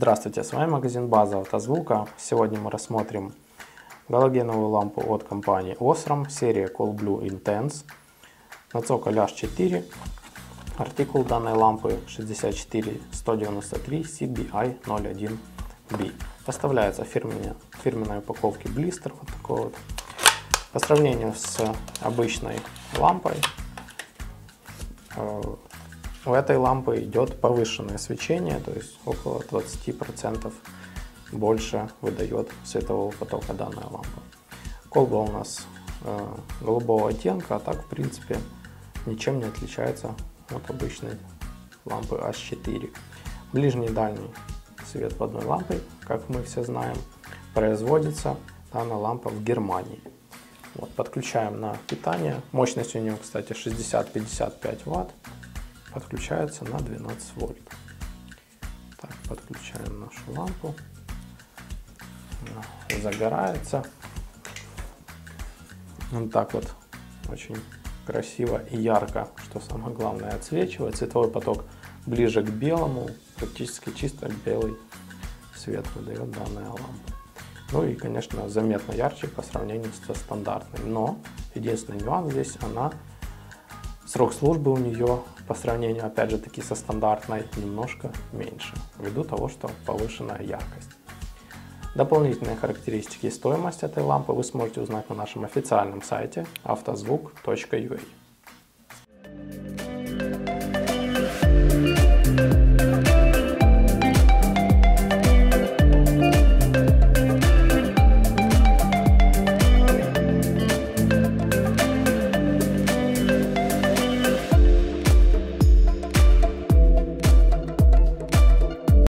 Здравствуйте, с вами магазин База Автозвука. Сегодня мы рассмотрим галогеновую лампу от компании Osram, серия Cool Blue Intense. На цоколь H4, артикул данной лампы 64193CBI01B. Поставляется в фирменной упаковке блистер, вот такой вот. По сравнению с обычной лампой, у этой лампы идет повышенное свечение, то есть около 20% больше выдает светового потока данная лампа. Колба у нас голубого оттенка, а так в принципе ничем не отличается от обычной лампы H4. Ближний и дальний свет в одной лампе, как мы все знаем, производится данная лампа в Германии. Вот, подключаем на питание. Мощность у нее, кстати, 60-55 Вт. Подключается на 12 вольт. Так, подключаем нашу лампу. Она загорается. Вот так вот очень красиво и ярко, что самое главное, отсвечивает. Световой поток ближе к белому, практически чисто белый свет выдает данная лампа. Ну и, конечно, заметно ярче по сравнению со стандартной. Но единственный нюанс здесь — срок службы у нее по сравнению, опять же таки, со стандартной немножко меньше, ввиду того, что повышенная яркость. Дополнительные характеристики и стоимость этой лампы вы сможете узнать на нашем официальном сайте avtozvuk.ua.